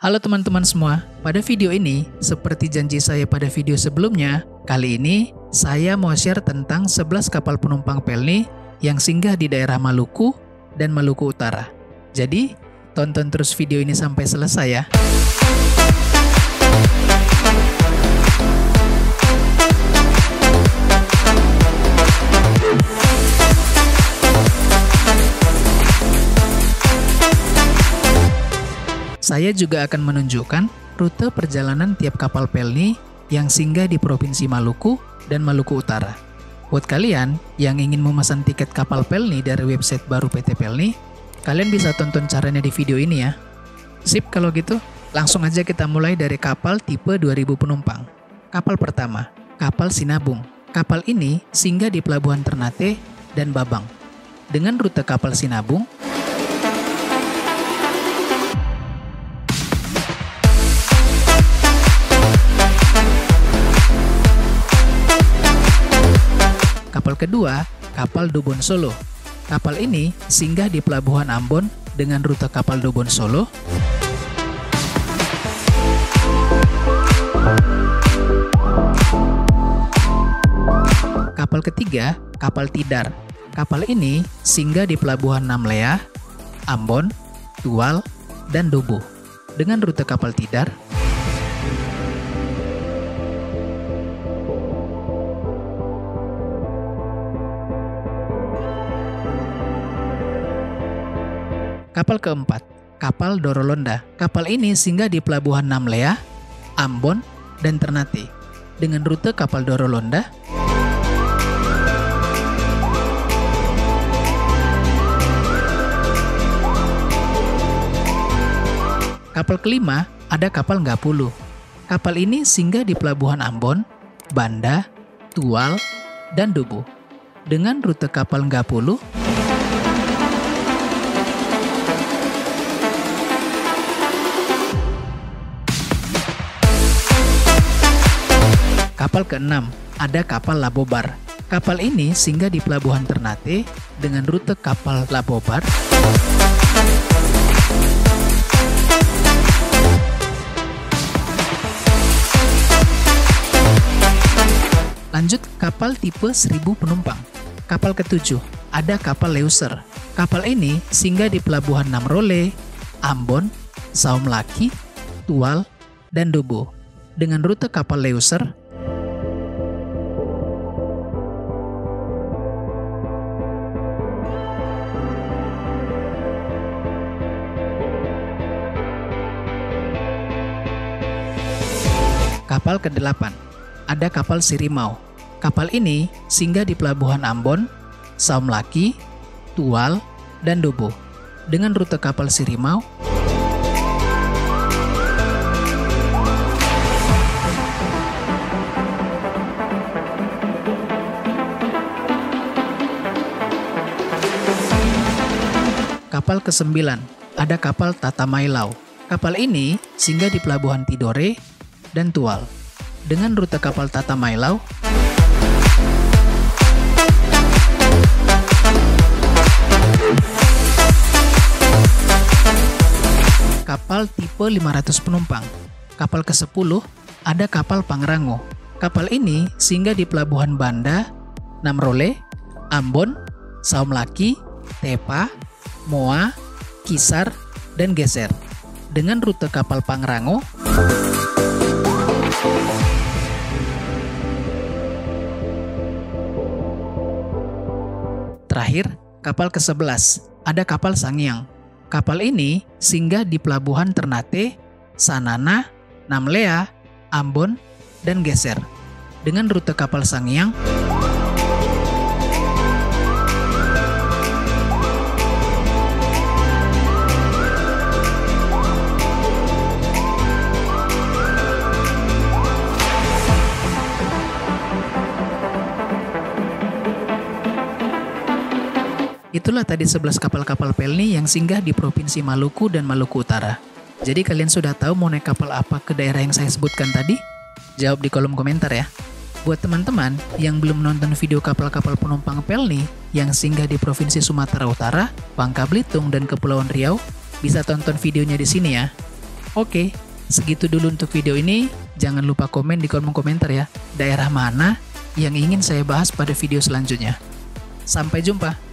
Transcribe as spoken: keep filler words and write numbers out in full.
Halo teman-teman semua, pada video ini, seperti janji saya pada video sebelumnya, kali ini saya mau share tentang sebelas kapal penumpang Pelni yang singgah di daerah Maluku dan Maluku Utara. Jadi, tonton terus video ini sampai selesai ya. Saya juga akan menunjukkan rute perjalanan tiap kapal Pelni yang singgah di Provinsi Maluku dan Maluku Utara. Buat kalian yang ingin memesan tiket kapal Pelni dari website baru P T Pelni, kalian bisa tonton caranya di video ini ya. Sip, kalau gitu, langsung aja kita mulai dari kapal tipe dua ribu penumpang. Kapal pertama, kapal Sinabung. Kapal ini singgah di Pelabuhan Ternate dan Babang. Dengan rute kapal Sinabung, kedua, kapal Dobonsolo. Kapal ini singgah di Pelabuhan Ambon dengan rute kapal Dobonsolo. Kapal ketiga, kapal Tidar. Kapal ini singgah di Pelabuhan Namlea, Ambon, Tual, dan Dobo dengan rute kapal Tidar. Kapal keempat, kapal Dorolonda. Kapal ini singgah di Pelabuhan Namlea, Ambon, dan Ternate dengan rute kapal Dorolonda. Kapal kelima, ada kapal Nggapulu. Kapal ini singgah di Pelabuhan Ambon, Banda, Tual, dan Dobo dengan rute kapal Nggapulu. Kapal keenam, ada kapal Labobar. Kapal ini singgah di Pelabuhan Ternate dengan rute kapal Labobar. Lanjut, kapal tipe seribu penumpang. Kapal ketujuh, ada kapal Leuser. Kapal ini singgah di Pelabuhan Namrole, Ambon, Saumlaki, Tual, dan Dobo dengan rute kapal Leuser. Kapal kedelapan, ada kapal Sirimau. Kapal ini singgah di Pelabuhan Ambon, Saumlaki, Tual, dan Dobo dengan rute kapal Sirimau. Kapal kesembilan, ada kapal Tatamailau. Kapal ini singgah di Pelabuhan Tidore dan Tual dengan rute kapal Tatamailau. Kapal tipe lima ratus penumpang. Kapal kesepuluh ada kapal Pangerango. Kapal ini singgah di Pelabuhan Banda, Namrole, Ambon, Saumlaki, Tepa, Moa, Kisar, dan Geser dengan rute kapal Pangerango. Terakhir, kapal kesebelas, ada kapal Sangiang. Kapal ini singgah di Pelabuhan Ternate, Sanana, Namlea, Ambon, dan Geser dengan rute kapal Sangiang. Itulah tadi sebelas kapal-kapal Pelni yang singgah di Provinsi Maluku dan Maluku Utara. Jadi kalian sudah tahu mau naik kapal apa ke daerah yang saya sebutkan tadi? Jawab di kolom komentar ya. Buat teman-teman yang belum menonton video kapal-kapal penumpang Pelni yang singgah di Provinsi Sumatera Utara, Bangka Belitung, dan Kepulauan Riau, bisa tonton videonya di sini ya. Oke, segitu dulu untuk video ini. Jangan lupa komen di kolom komentar ya, daerah mana yang ingin saya bahas pada video selanjutnya. Sampai jumpa!